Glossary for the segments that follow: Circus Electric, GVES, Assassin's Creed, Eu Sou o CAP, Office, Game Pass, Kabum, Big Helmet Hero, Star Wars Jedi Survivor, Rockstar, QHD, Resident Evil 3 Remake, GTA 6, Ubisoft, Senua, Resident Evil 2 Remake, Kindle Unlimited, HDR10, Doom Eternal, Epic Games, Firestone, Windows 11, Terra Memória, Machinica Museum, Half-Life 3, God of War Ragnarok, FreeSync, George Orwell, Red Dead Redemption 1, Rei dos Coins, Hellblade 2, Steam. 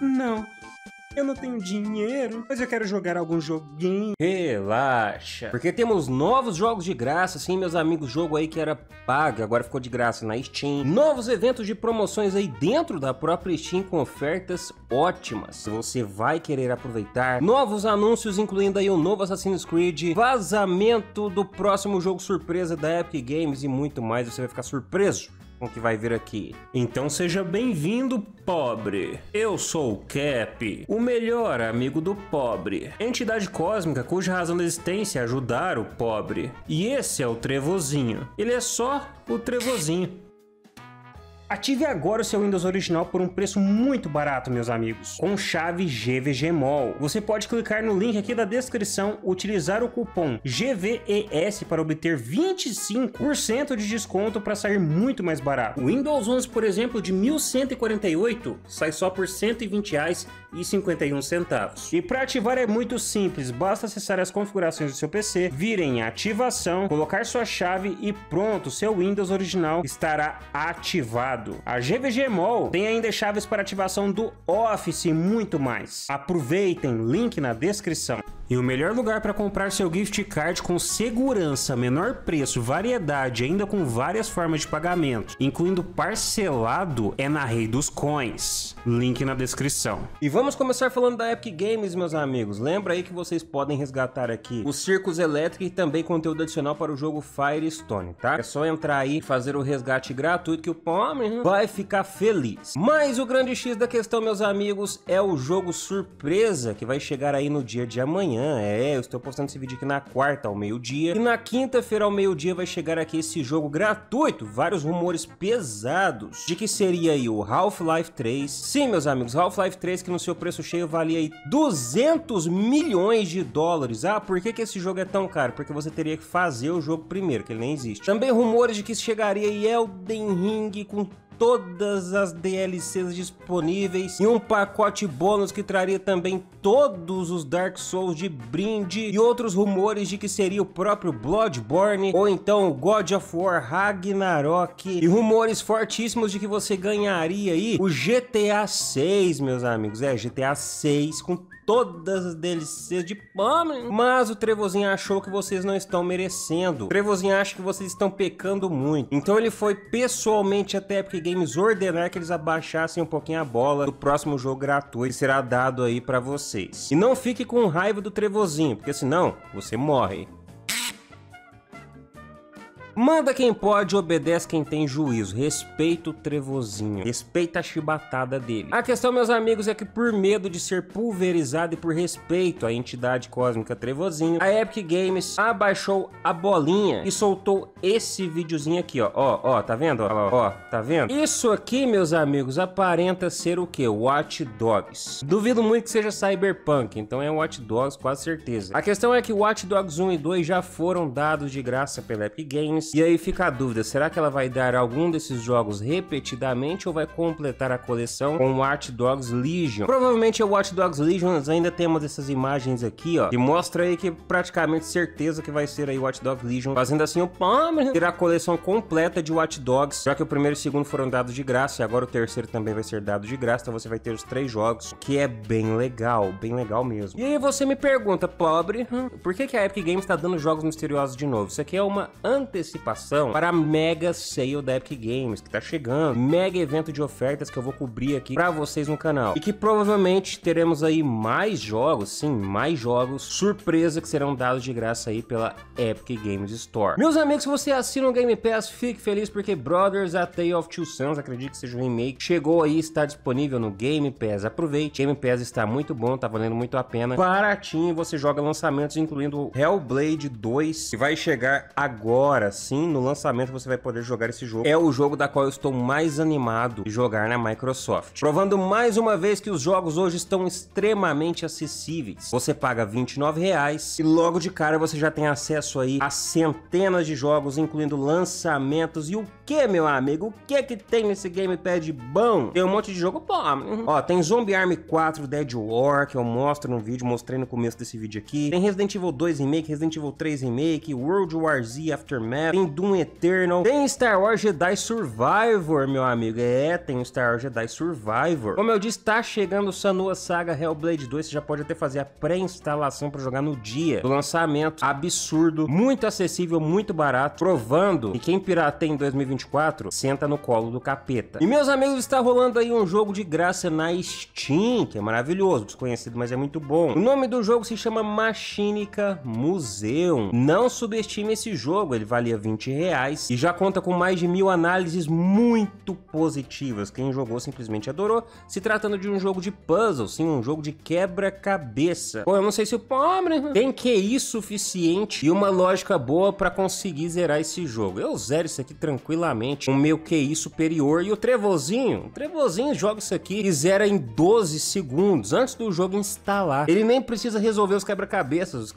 Não, eu não tenho dinheiro, mas eu quero jogar algum joguinho. Relaxa, porque temos novos jogos de graça, sim, meus amigos, jogo aí que era pago, agora ficou de graça na Steam. Novos eventos de promoções aí dentro da própria Steam com ofertas ótimas, você vai querer aproveitar. Novos anúncios, incluindo aí o novo Assassin's Creed, vazamento do próximo jogo surpresa da Epic Games e muito mais, você vai ficar surpreso com o que vai vir aqui. Então seja bem-vindo, pobre. Eu sou o Cap, o melhor amigo do pobre, entidade cósmica cuja razão da existência é ajudar o pobre. E esse é o Trevozinho. Ele é só o Trevozinho. Ative agora o seu Windows original por um preço muito barato, meus amigos, com chave GVG Mall. Você pode clicar no link aqui da descrição, utilizar o cupom GVES para obter 25% de desconto para sair muito mais barato. O Windows 11, por exemplo, de 1148, sai só por R$ 120,51. E para ativar é muito simples, basta acessar as configurações do seu PC, vir em ativação, colocar sua chave e pronto, seu Windows original estará ativado. A GVG Mall tem ainda chaves para ativação do Office e muito mais. Aproveitem, link na descrição. E o melhor lugar para comprar seu gift card com segurança, menor preço, variedade, ainda com várias formas de pagamento, incluindo parcelado, é na Rei dos Coins. Link na descrição. E vamos começar falando da Epic Games, meus amigos. Lembra aí que vocês podem resgatar aqui o Circus Electric e também conteúdo adicional para o jogo Firestone, tá? É só entrar aí e fazer o resgate gratuito que o pobre vai ficar feliz. Mas o grande X da questão, meus amigos, é o jogo surpresa que vai chegar aí no dia de amanhã. Eu estou postando esse vídeo aqui na quarta ao meio-dia e na quinta-feira ao meio-dia vai chegar aqui esse jogo gratuito. Vários rumores pesados de que seria aí o Half-Life 3. Sim, meus amigos, Half-Life 3 que no seu preço cheio valia aí 200 milhões de dólares. Ah, por que esse jogo é tão caro? Porque você teria que fazer o jogo primeiro, que ele nem existe. Também rumores de que chegaria aí Elden Ring com todas as DLCs disponíveis e um pacote bônus que traria também todos os Dark Souls de brinde e outros rumores de que seria o próprio Bloodborne ou então o God of War Ragnarok e rumores fortíssimos de que você ganharia aí o GTA 6, meus amigos, GTA 6 com todas as DLCs de pano. Mas o Trevozinho achou que vocês não estão merecendo. O Trevozinho acha que vocês estão pecando muito. Então ele foi pessoalmente até a Epic Games ordenar que eles abaixassem um pouquinho a bola do próximo jogo gratuito que será dado aí pra vocês. E não fique com raiva do Trevozinho, porque senão você morre. Manda quem pode, obedece quem tem juízo. Respeita o Trevozinho. Respeita a chibatada dele. A questão, meus amigos, é que por medo de ser pulverizado e por respeito à entidade cósmica Trevozinho, a Epic Games abaixou a bolinha e soltou esse videozinho aqui, ó. Ó, tá vendo? Ó, tá vendo? Isso aqui, meus amigos, aparenta ser o quê? Watch Dogs. Duvido muito que seja Cyberpunk, então é Watch Dogs, quase certeza. A questão é que Watch Dogs 1 e 2 já foram dados de graça pela Epic Games. E aí fica a dúvida, será que ela vai dar algum desses jogos repetidamente ou vai completar a coleção com Watch Dogs Legion? Provavelmente é Watch Dogs Legion, nós ainda temos essas imagens aqui, ó, que mostra aí que praticamente certeza que vai ser aí Watch Dogs Legion, fazendo assim o palmer, terá a coleção completa de Watch Dogs, já que o primeiro e o segundo foram dados de graça e agora o terceiro também vai ser dado de graça, então você vai ter os três jogos, que é bem legal mesmo. E aí você me pergunta, pobre, por que a Epic Games tá dando jogos misteriosos de novo? Isso aqui é uma antecipação para a Mega Sale da Epic Games, que tá chegando, mega evento de ofertas que eu vou cobrir aqui para vocês no canal, e que provavelmente teremos aí mais jogos, sim, mais jogos surpresa que serão dados de graça aí pela Epic Games Store. Meus amigos, se você assina o Game Pass, fique feliz porque Brothers: A Tale of Two Sons, acredito que seja um remake, chegou aí, está disponível no Game Pass, aproveite, Game Pass está muito bom, tá valendo muito a pena, baratinho, você joga lançamentos incluindo Hellblade 2, que vai chegar agora. Sim, no lançamento você vai poder jogar esse jogo. É o jogo da qual eu estou mais animado de jogar na Microsoft. Provando mais uma vez que os jogos hoje estão extremamente acessíveis. Você paga R$29 e logo de cara você já tem acesso aí a centenas de jogos, incluindo lançamentos. E o que, meu amigo? O que tem nesse gamepad bom? Tem um monte de jogo bom. Ó, tem Zombie Army 4 Dead War, que eu mostro no vídeo, mostrei no começo desse vídeo aqui. Tem Resident Evil 2 Remake, Resident Evil 3 Remake, World War Z Aftermath, tem Doom Eternal, tem Star Wars Jedi Survivor, meu amigo. É, tem Star Wars Jedi Survivor. Como eu disse, tá chegando Senua Saga Hellblade 2. Você já pode até fazer a pré-instalação pra jogar no dia do lançamento. Absurdo, muito acessível, muito barato, provando que quem pirateia em 2024 senta no colo do capeta. E meus amigos, está rolando aí um jogo de graça na Steam, que é maravilhoso, desconhecido, mas é muito bom. O nome do jogo se chama Machinica Museum. Não subestime esse jogo, ele valia R$20 e já conta com mais de 1000 análises muito positivas. Quem jogou simplesmente adorou, se tratando de um jogo de puzzle, sim, um jogo de quebra-cabeça. Pô, eu não sei se o pobre tem QI suficiente e uma lógica boa pra conseguir zerar esse jogo. Eu zero isso aqui tranquilamente, um meu QI superior. E o Trevozinho joga isso aqui e zera em 12 segundos, antes do jogo instalar. Ele nem precisa resolver os quebra-cabeças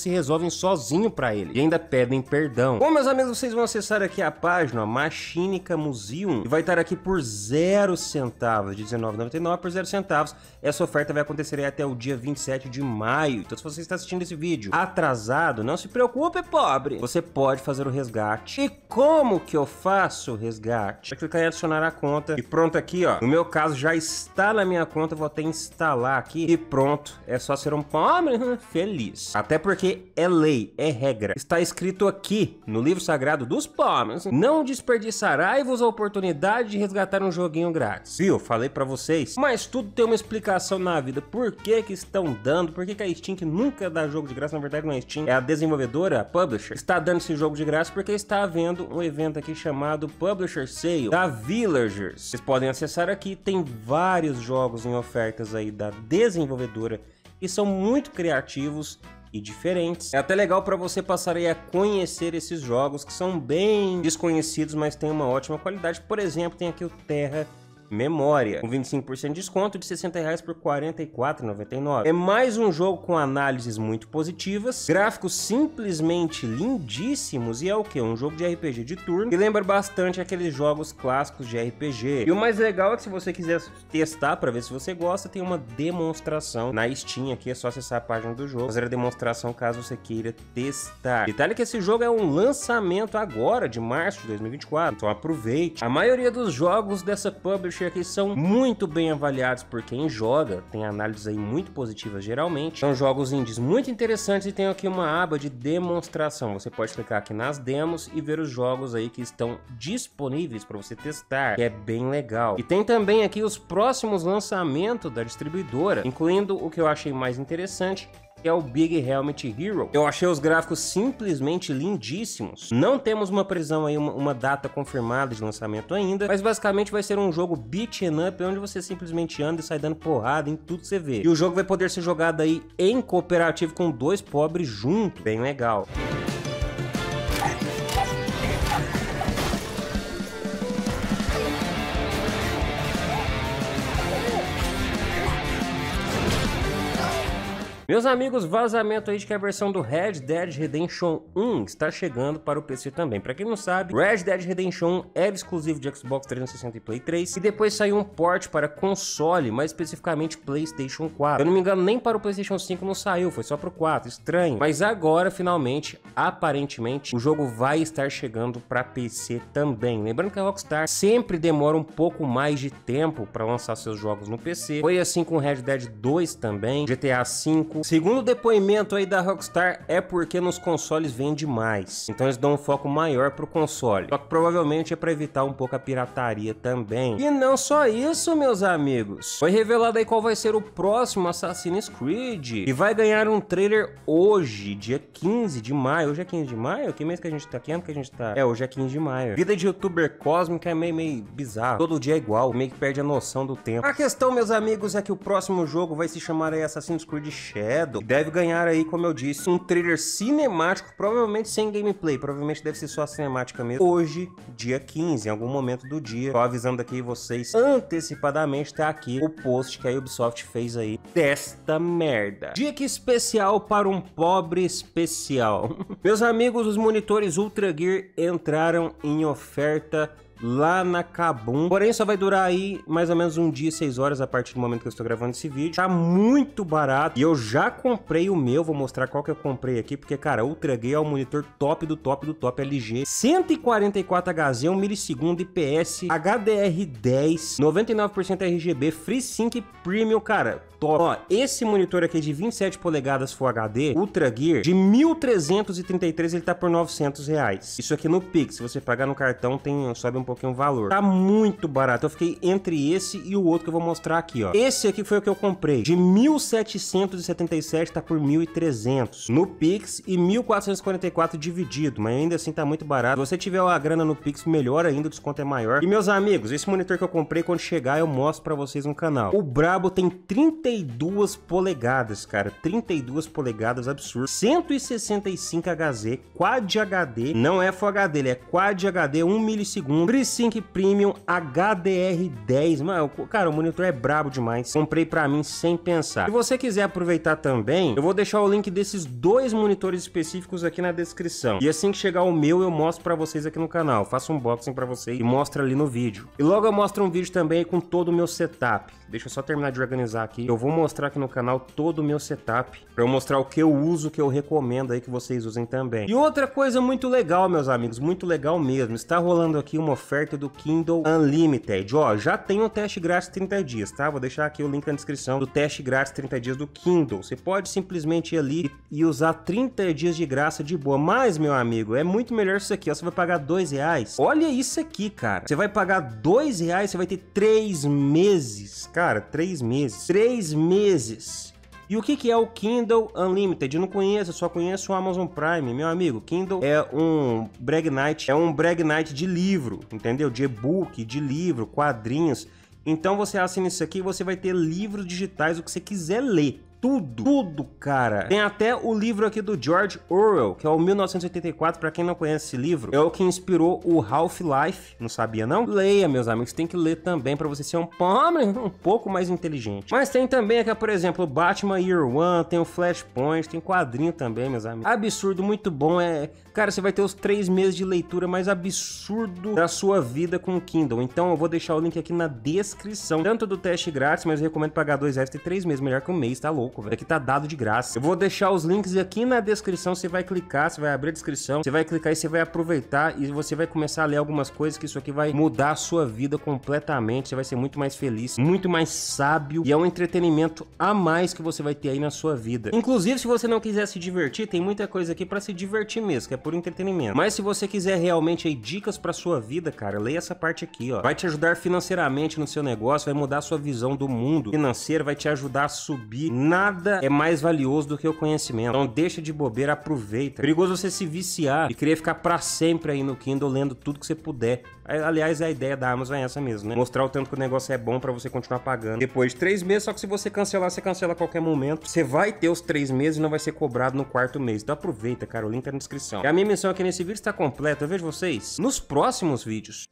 se resolvem sozinho pra ele, e ainda pedem perdão. Bom, meus amigos, vocês vão acessar aqui a página, a Machinica Museum, e vai estar aqui por 0 centavos, de R$19,99 por 0 centavos. Essa oferta vai acontecer aí até o dia 27 de maio, então se você está assistindo esse vídeo atrasado, não se preocupe, pobre, você pode fazer o resgate. E como que eu faço o resgate? Vai clicar em adicionar a conta, e pronto aqui, ó, no meu caso já está na minha conta, vou até instalar aqui, e pronto, é só ser um pobre feliz. Até porque é lei, é regra, está escrito aqui no livro sagrado dos pobres: não desperdiçarai-vos a oportunidade de resgatar um joguinho grátis. Viu? Falei pra vocês, mas tudo tem uma explicação na vida. Por que que estão dando, por que que a Steam, que nunca dá jogo de graça, na verdade não é Steam, é a desenvolvedora, a publisher, está dando esse jogo de graça? Porque está havendo um evento aqui chamado Publisher Sale da Villagers. Vocês podem acessar aqui, tem vários jogos em ofertas aí da desenvolvedora e são muito criativos e diferentes. É até legal para você passar aí a conhecer esses jogos que são bem desconhecidos, mas tem uma ótima qualidade. Por exemplo, tem aqui o Terra Memória, com 25% de desconto, de R$60 por R$44,99. É mais um jogo com análises muito positivas, gráficos simplesmente lindíssimos, e é o que? Um jogo de RPG de turno, que lembra bastante aqueles jogos clássicos de RPG. E o mais legal é que, se você quiser testar para ver se você gosta, tem uma demonstração na Steam aqui, é só acessar a página do jogo, fazer a demonstração caso você queira testar. Detalhe que esse jogo é um lançamento agora, de março de 2024, então aproveite. A maioria dos jogos dessa publisher aqui são muito bem avaliados por quem joga, tem análises aí muito positivas geralmente. São jogos indies muito interessantes e tem aqui uma aba de demonstração. Você pode clicar aqui nas demos e ver os jogos aí que estão disponíveis para você testar, que é bem legal. E tem também aqui os próximos lançamentos da distribuidora, incluindo o que eu achei mais interessante, que é o Big Helmet Hero. Eu achei os gráficos simplesmente lindíssimos. Não temos uma previsão aí, uma data confirmada de lançamento ainda, mas basicamente vai ser um jogo beat'em up, onde você simplesmente anda e sai dando porrada em tudo que você vê. E o jogo vai poder ser jogado aí em cooperativo com 2 pobres juntos. Bem legal. Meus amigos, vazamento aí de que a versão do Red Dead Redemption 1 está chegando para o PC também. Para quem não sabe, Red Dead Redemption 1 era exclusivo de Xbox 360 e Play 3, e depois saiu um port para console, mais especificamente PlayStation 4. Eu não me engano, nem para o PlayStation 5 não saiu, foi só para o 4, estranho. Mas agora, finalmente, aparentemente, o jogo vai estar chegando para PC também. Lembrando que a Rockstar sempre demora um pouco mais de tempo para lançar seus jogos no PC. Foi assim com Red Dead 2 também, GTA 5. Segundo o depoimento aí da Rockstar, é porque nos consoles vende mais, então eles dão um foco maior pro console. Só que provavelmente é para evitar um pouco a pirataria também. E não só isso, meus amigos, foi revelado aí qual vai ser o próximo Assassin's Creed, e vai ganhar um trailer hoje, dia 15 de maio. Hoje é 15 de maio? Que mês que a gente tá? Que ano que a gente tá? É, hoje é 15 de maio. Vida de youtuber cósmico é meio bizarro. Todo dia é igual, meio que perde a noção do tempo. A questão, meus amigos, é que o próximo jogo vai se chamar aí Assassin's Creed Shadow. Deve ganhar aí, como eu disse, um trailer cinemático, provavelmente sem gameplay, provavelmente deve ser só a cinemática mesmo, hoje, dia 15, em algum momento do dia. Tô avisando aqui vocês antecipadamente, tá aqui o post que a Ubisoft fez aí desta merda. Dica especial para um pobre especial. Meus amigos, os monitores UltraGear entraram em oferta lá na Kabum. Porém, só vai durar aí mais ou menos um dia e 6 horas a partir do momento que eu estou gravando esse vídeo. Tá muito barato. E eu já comprei o meu. Vou mostrar qual que eu comprei aqui. Porque, cara, UltraGear é o monitor top do top do top. LG. 144Hz, 1 milissegundo IPS, HDR10, 99% RGB, FreeSync Premium, cara, top. Ó, esse monitor aqui de 27 polegadas Full HD, UltraGear, de 1.333, ele tá por R$900. Isso aqui no Pix, se você pagar no cartão, tem, sobe um pouquinho o valor. Tá muito barato. Eu fiquei entre esse e o outro que eu vou mostrar aqui, ó. Esse aqui foi o que eu comprei, de 1.777, tá por 1.300. No Pix e 1.444 dividido, mas ainda assim tá muito barato. Se você tiver a grana no Pix, melhor ainda, o desconto é maior. E meus amigos, esse monitor que eu comprei, quando chegar, eu mostro pra vocês no canal. O brabo tem 32 polegadas, cara. 32 polegadas, absurdo. 165Hz, Quad HD. Não é Full HD, ele é Quad HD, 1 milissegundo. FreeSync Premium, HDR10. Mano, cara, o monitor é brabo demais. Comprei pra mim sem pensar. Se você quiser aproveitar também, eu vou deixar o link desses dois monitores específicos aqui na descrição. E assim que chegar o meu, eu mostro pra vocês aqui no canal. Faço um unboxing pra vocês e mostro ali no vídeo. E logo eu mostro um vídeo também com todo o meu setup. Deixa eu só terminar de organizar aqui. Eu vou mostrar aqui no canal todo o meu setup, pra eu mostrar o que eu uso, o que eu recomendo aí que vocês usem também. E outra coisa muito legal, meus amigos, muito legal mesmo, está rolando aqui uma oferta do Kindle Unlimited. Ó, já tem um teste grátis 30 dias, tá? Vou deixar aqui o link na descrição do teste grátis 30 dias do Kindle. Você pode simplesmente ir ali e usar 30 dias de graça de boa. Mas, meu amigo, é muito melhor isso aqui, ó. Você vai pagar R$2. Olha isso aqui, cara. Você vai pagar R$2, você vai ter 3 meses. Cara, 3 meses. 3 meses. E o que que é o Kindle Unlimited? Eu não conheço, eu só conheço o Amazon Prime. Meu amigo, Kindle é um Brag Night, de livro, entendeu? De e-book, de livro, quadrinhos. Então você assina isso aqui e você vai ter livros digitais, o que você quiser ler. Tudo, tudo, cara. Tem até o livro aqui do George Orwell, que é o 1984, pra quem não conhece esse livro, é o que inspirou o Half-Life, não sabia não? Leia, meus amigos, tem que ler também pra você ser um homem um pouco mais inteligente. Mas tem também aqui, por exemplo, Batman Year One, tem o Flashpoint, tem quadrinho também, meus amigos. Absurdo, muito bom, é... Cara, você vai ter os 3 meses de leitura mais absurdo da sua vida com o Kindle. Então eu vou deixar o link aqui na descrição, tanto do teste grátis, mas eu recomendo pagar R$2 e 3 meses, melhor que um mês, tá louco. Aqui tá dado de graça. Eu vou deixar os links aqui na descrição. Você vai clicar, você vai abrir a descrição, você vai clicar e você vai aproveitar e você vai começar a ler algumas coisas que isso aqui vai mudar a sua vida completamente. Você vai ser muito mais feliz, muito mais sábio e é um entretenimento a mais que você vai ter aí na sua vida. Inclusive, se você não quiser se divertir, tem muita coisa aqui pra se divertir mesmo, que é por entretenimento. Mas se você quiser realmente aí dicas pra sua vida, cara, leia essa parte aqui, ó. Vai te ajudar financeiramente no seu negócio, vai mudar a sua visão do mundo financeiro, vai te ajudar a subir na... Nada é mais valioso do que o conhecimento. Então deixa de bobeira, aproveita. Perigoso você se viciar e querer ficar pra sempre aí no Kindle lendo tudo que você puder. Aliás, a ideia da Amazon é essa mesmo, né? Mostrar o tanto que o negócio é bom pra você continuar pagando. Depois de 3 meses, só que se você cancelar, você cancela a qualquer momento. Você vai ter os 3 meses e não vai ser cobrado no 4º mês. Então aproveita, cara. O link tá na descrição. E a minha missão aqui nesse vídeo está completa. Eu vejo vocês nos próximos vídeos.